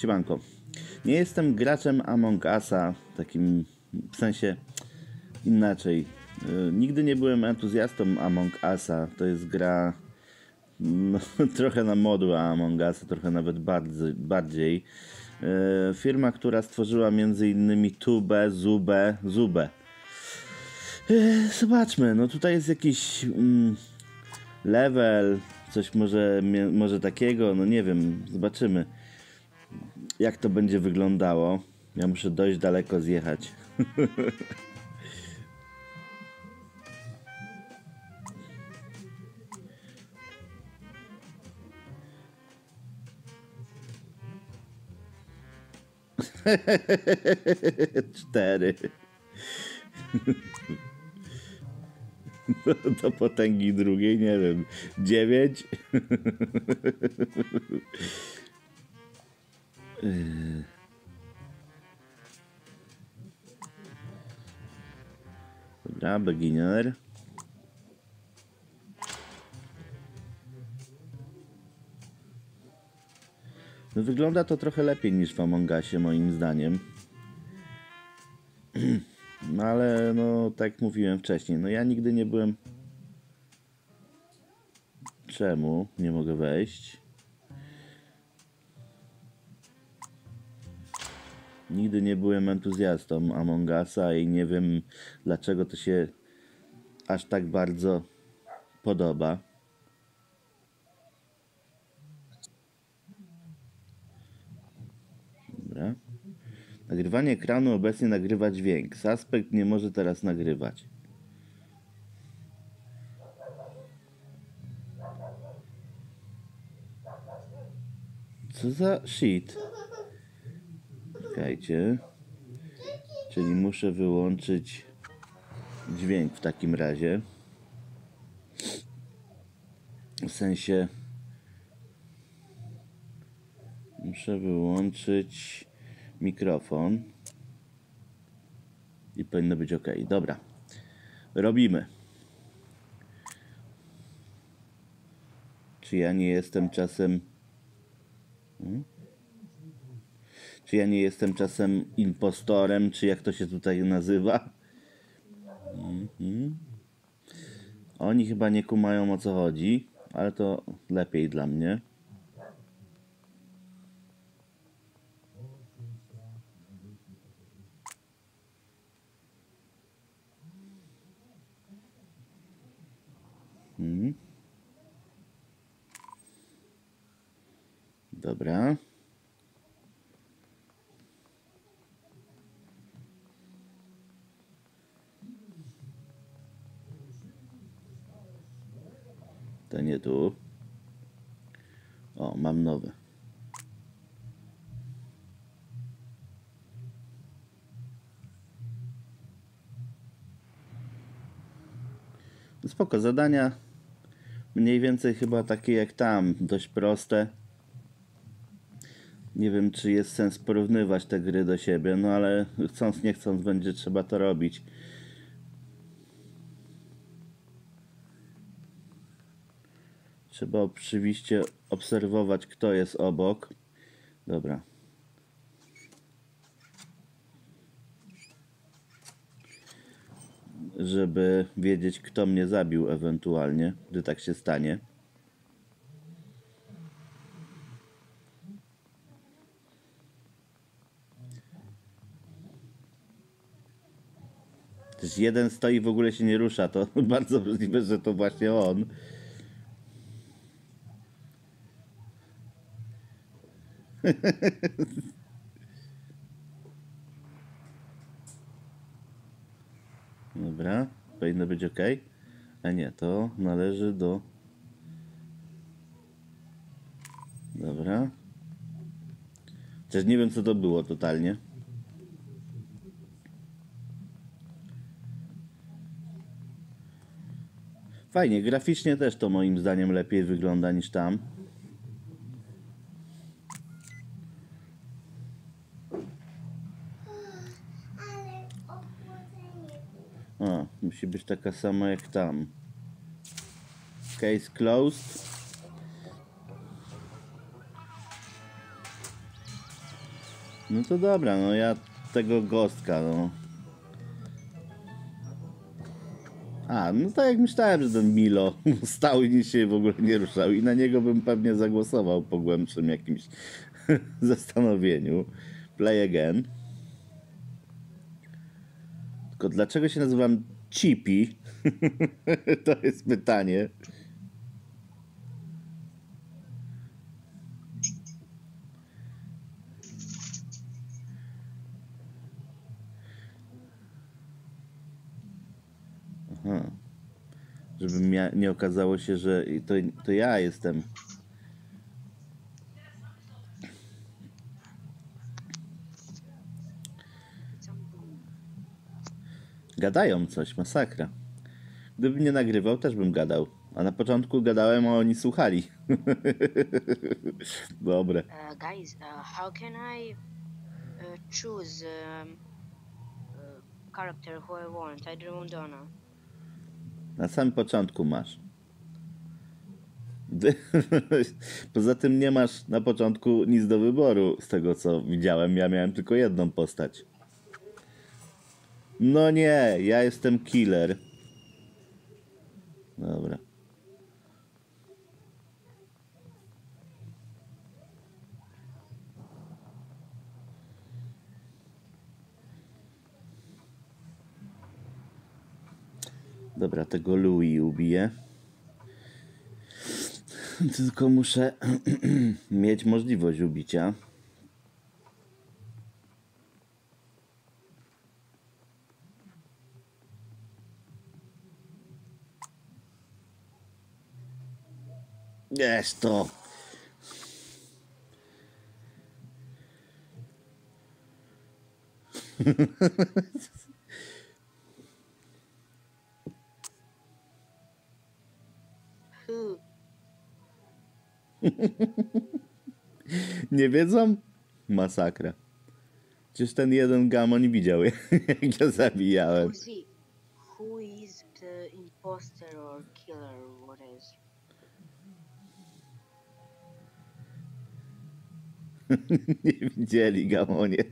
Siemanko. Nie jestem graczem Among Usa, takim w sensie inaczej. Nigdy nie byłem entuzjastą Among Usa. To jest gra trochę na modła Among Usa, trochę nawet bardziej. Firma, która stworzyła m.in. Tube, Zoobę. Zobaczmy, no tutaj jest jakiś level, coś może takiego, no nie wiem, zobaczymy jak to będzie wyglądało. Ja muszę dość daleko zjechać. Cztery. Do potęgi drugiej, nie wiem. 9. Dobra, beginner. No, wygląda to trochę lepiej niż w Among Usie, moim zdaniem. No ale no, tak jak mówiłem wcześniej, no ja nigdy nie byłem... Czemu nie mogę wejść? Nigdy nie byłem entuzjastą Among Usa i nie wiem dlaczego to się aż tak bardzo podoba. Dobra. Nagrywanie ekranu obecnie nagrywa dźwięk. Suspect nie może teraz nagrywać. Co za shit? Czekajcie. Czyli muszę wyłączyć dźwięk w takim razie. W sensie... Muszę wyłączyć... mikrofon i powinno być ok. Dobra, robimy. Czy ja nie jestem czasem impostorem, czy jak to się tutaj nazywa? Oni chyba nie kumają o co chodzi, ale to lepiej dla mnie. Dobra. To nie tu. O, mam nowe. No spoko, zadania mniej więcej chyba takie jak tam, dość proste. Nie wiem, czy jest sens porównywać te gry do siebie, no ale chcąc nie chcąc będzie trzeba to robić. Trzeba oczywiście obserwować, kto jest obok. Dobra. Żeby wiedzieć, kto mnie zabił ewentualnie, gdy tak się stanie. Też jeden stoi i w ogóle się nie rusza, to bardzo możliwe, że to właśnie on. Dobra, powinno być ok. A nie, to należy do... Dobra. Też nie wiem co to było totalnie. Fajnie, graficznie też to moim zdaniem lepiej wygląda niż tam. O, musi być taka sama jak tam. Case closed. No to dobra, no ja tego gostka, no. A, no tak jak myślałem, że ten Milo stał i się w ogóle nie ruszał i na niego bym pewnie zagłosował po głębszym jakimś zastanowieniu. Play again. Tylko dlaczego się nazywam ChiPi? To jest pytanie. Aha. Żeby nie okazało się, że to ja jestem. Gadają coś, masakra. Gdybym nie nagrywał, też bym gadał. A na początku gadałem, a oni słuchali. Dobre. Guys, how can I choose character who I want? I don't know. Na samym początku masz. Poza tym nie masz na początku nic do wyboru. Z tego co widziałem, ja miałem tylko jedną postać. No nie, ja jestem killer. Dobra. Dobra, tego Louis ubiję. Tylko muszę mieć możliwość ubicia. Jest to. Nie wiedzą? Masakra. Przecież ten jeden gamoń widział, jak ja zabijałem. Who is the impostor or killer or what is? Nie widzieli, gamonie.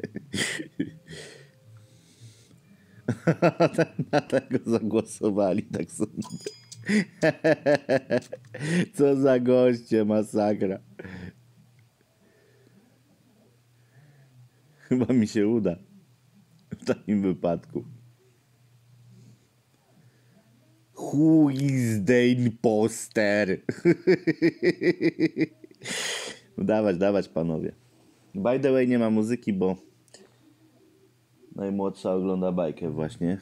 Na tego zagłosowali, tak sądzę. Co za goście, masakra. Chyba mi się uda. W takim wypadku. Who is the imposter? Dawać, dawać, panowie. By the way, nie ma muzyki, bo najmłodsza ogląda bajkę właśnie.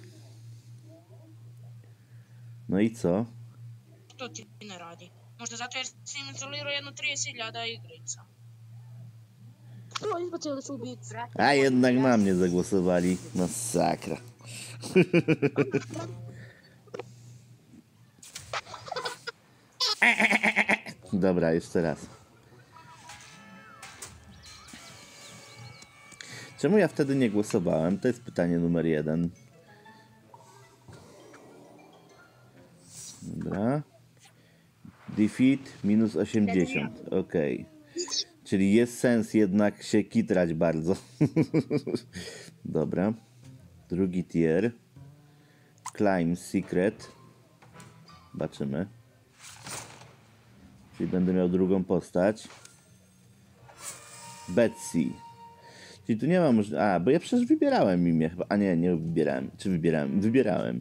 No i co? Kto ci nie radzi? Może za to ja instaliruje jedno 30 lat i gryca. A jednak na mnie zagłosowali. Masakra. Dobra, jeszcze raz. Czemu ja wtedy nie głosowałem? To jest pytanie numer jeden. Dobra. Defeat minus 80. Okej. Czyli jest sens jednak się kitrać bardzo. Dobra. Drugi tier. Climb Secret. Zobaczymy. Czyli będę miał drugą postać. Betsy. Czyli tu nie ma możliwości... A, bo ja przecież wybierałem imię chyba. A nie, nie wybierałem. Czy wybierałem? Wybierałem.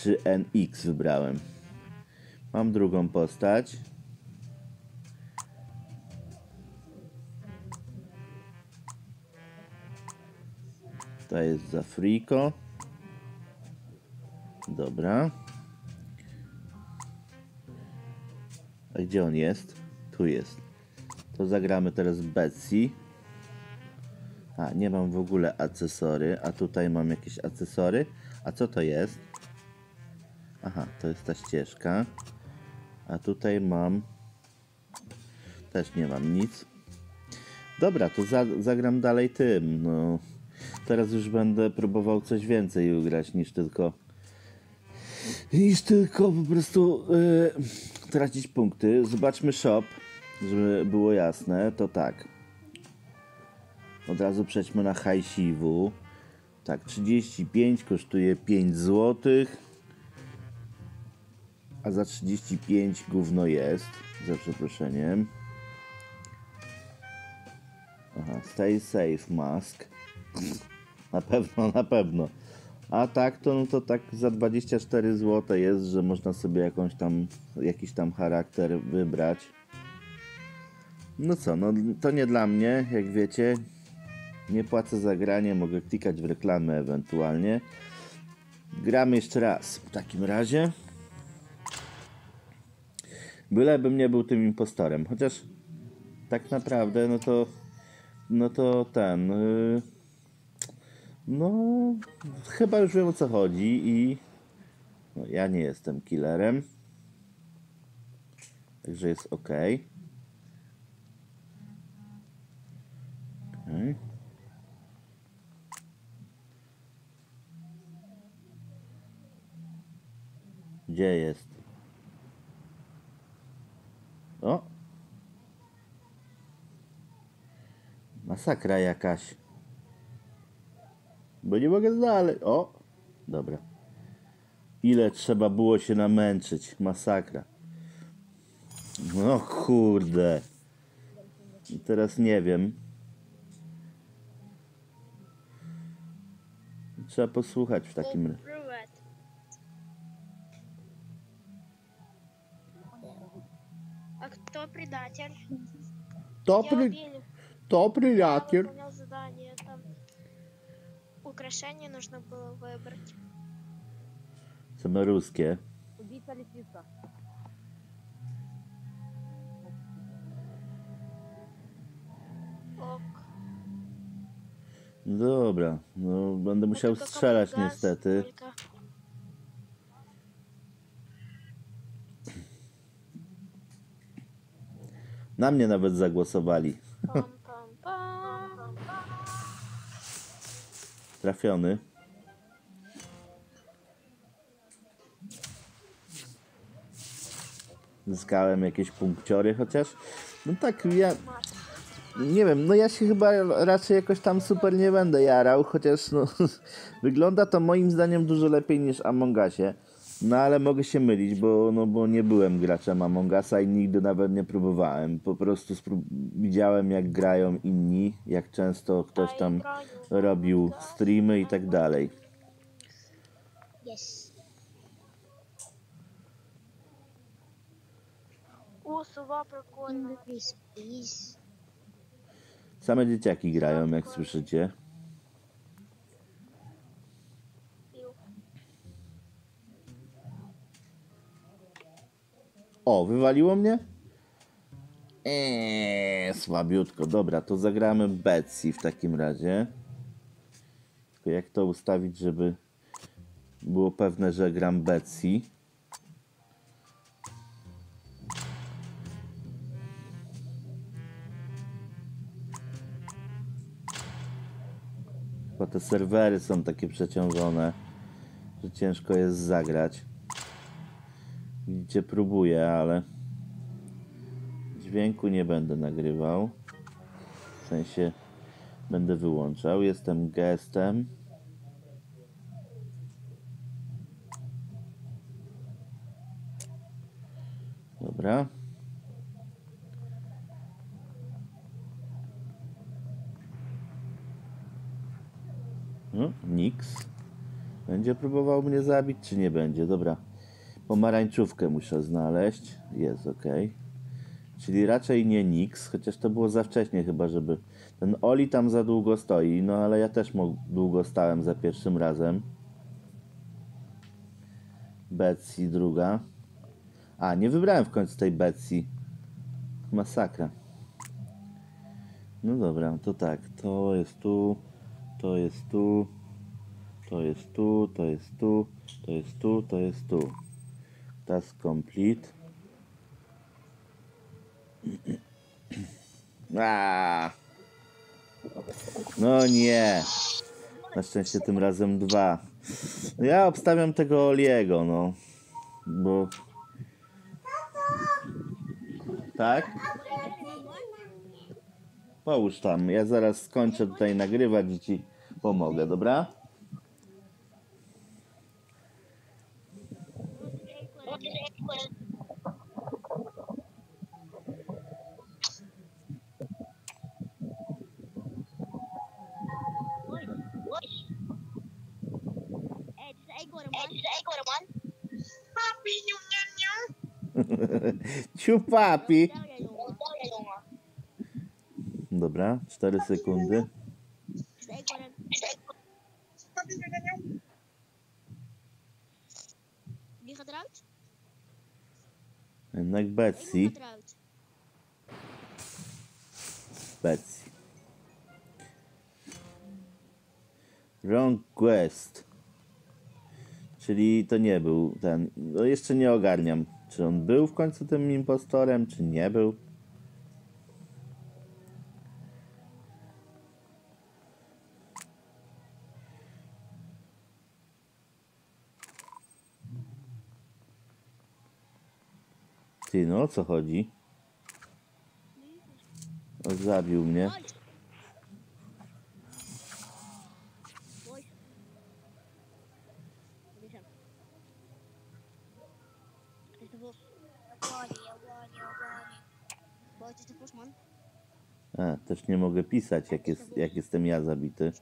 Czy NX wybrałem. Mam drugą postać. To jest Zafrico. Dobra. A gdzie on jest? Tu jest. To zagramy teraz Betsy. A, nie mam w ogóle akcesory, a tutaj mam jakieś akcesory. A co to jest? Aha, to jest ta ścieżka. A tutaj mam... Też nie mam nic. Dobra, to zagram dalej tym. No. Teraz już będę próbował coś więcej ugrać niż tylko... po prostu tracić punkty. Zobaczmy shop, żeby było jasne. To tak. Od razu przejdźmy na hajsiwu. Tak, 35 kosztuje 5 zł. A za 35 gówno jest. Za przeproszeniem. Aha, stay safe mask. Na pewno, na pewno. A tak to, no to tak za 24 zł jest, że można sobie jakąś tam, jakiś tam charakter wybrać. No co, no to nie dla mnie, jak wiecie. Nie płacę za granie, mogę klikać w reklamę ewentualnie. Gramy jeszcze raz w takim razie. Bylebym nie był tym impostorem, chociaż tak naprawdę no to ten no chyba już wiem, o co chodzi i no, ja nie jestem killerem, także jest ok. Okay. Gdzie jest? O! Masakra jakaś. Bo nie mogę znaleźć. O! Dobra. Ile trzeba było się namęczyć. Masakra. No kurde. I teraz nie wiem. Trzeba posłuchać w takim razie. Кто предатель? Кто предатель? Я выполнял задание, там украшение нужно было выбрать. Самые русские. Убийца лисица. Ок. Dobra, no będę musiał strzelać niestety. Na mnie nawet zagłosowali. Trafiony. Zyskałem jakieś punkciory chociaż. No tak, ja... Nie wiem, no ja się chyba raczej jakoś tam super nie będę jarał, chociaż no, wygląda to moim zdaniem dużo lepiej niż Among Usie. No ale mogę się mylić, bo, no, bo nie byłem graczem Among Usa i nigdy nawet nie próbowałem. Po prostu widziałem, jak grają inni, jak często ktoś tam robił streamy i tak dalej. Same dzieciaki grają, jak słyszycie. O, wywaliło mnie? Słabiutko. Dobra, to zagramy Betsy w takim razie. Tylko jak to ustawić, żeby było pewne, że gram Betsy? Chyba te serwery są takie przeciążone, że ciężko jest zagrać. Widzicie, próbuję, ale dźwięku nie będę nagrywał. W sensie będę wyłączał. Jestem gestem. Dobra. No, niks. Będzie próbował mnie zabić, czy nie będzie? Dobra. Pomarańczówkę muszę znaleźć. Jest ok. Czyli raczej nie niks, chociaż to było za wcześnie chyba, żeby... Ten Oli tam za długo stoi, no ale ja też długo stałem za pierwszym razem. Betsy druga. A, nie wybrałem w końcu tej Betsy. Masakra. No dobra, to tak. To jest tu, to jest tu, to jest tu, to jest tu, to jest tu, to jest tu. Task complete. Aaaa. No nie. Na szczęście tym razem dwa. Ja obstawiam tego Oliego, no. Bo... Tak? Połóż tam, ja zaraz skończę tutaj nagrywać i ci pomogę, dobra? Ciupapi. Dobra, 4 sekundy. Jednak Betsy. Betsy. Wrong quest. Czyli to nie był ten... No jeszcze nie ogarniam. Czy on był w końcu tym impostorem, czy nie był? Ty, no o co chodzi? O, zabił mnie. A, też nie mogę pisać, jak jestem ja zabity.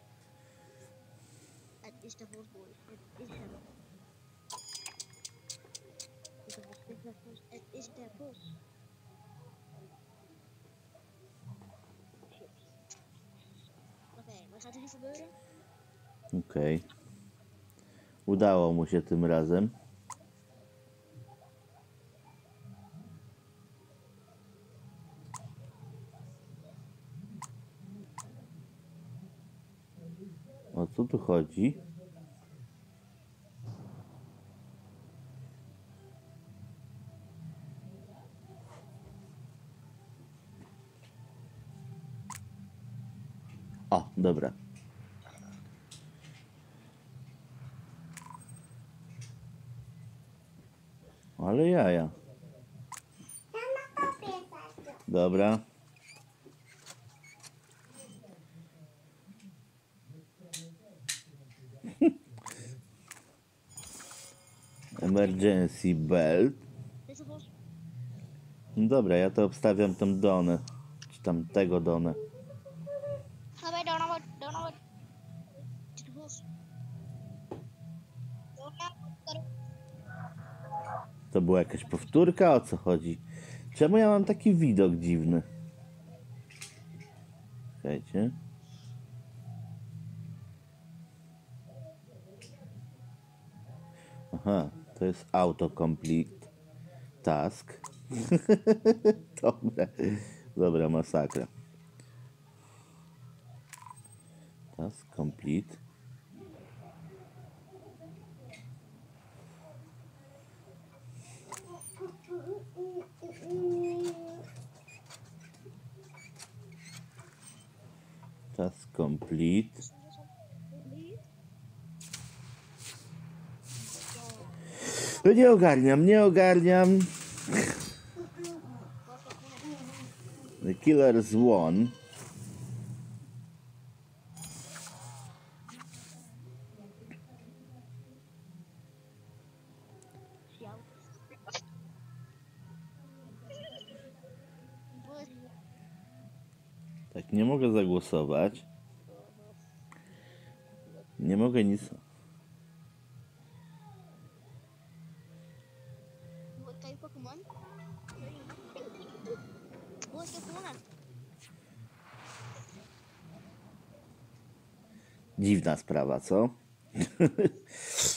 Okej. Udało mu się tym razem. O co tu chodzi? O, dobra. Ale jaja. Dobra. Emergency belt. Dobra, ja to obstawiam tą Donę. Czy tam tego Donę. To była jakaś powtórka? O co chodzi? Czemu ja mam taki widok dziwny? Słuchajcie. Aha, to jest autocomplete task. Dobra. Dobra, masakra. Task complete. Task complete. No nie ogarniam, nie ogarniam. The killer's won. Tak, nie mogę zagłosować. Nie mogę nic... Dziwna sprawa, co?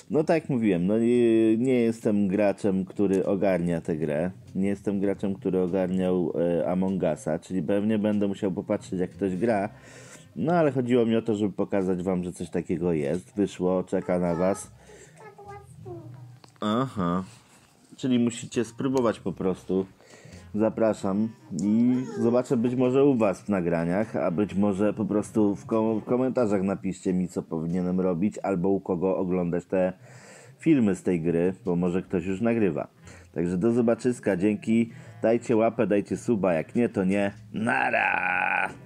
No tak jak mówiłem, no nie jestem graczem, który ogarnia tę grę. Nie jestem graczem, który ogarniał Among Usa, czyli pewnie będę musiał popatrzeć, jak ktoś gra. No ale chodziło mi o to, żeby pokazać wam, że coś takiego jest. Wyszło, czeka na was. Aha. Czyli musicie spróbować po prostu. Zapraszam i zobaczę być może u was w nagraniach, a być może po prostu w komentarzach napiszcie mi, co powinienem robić, albo u kogo oglądać te filmy z tej gry, bo może ktoś już nagrywa. Także do zobaczyska, dzięki, dajcie łapę, dajcie suba, jak nie to nie, nara!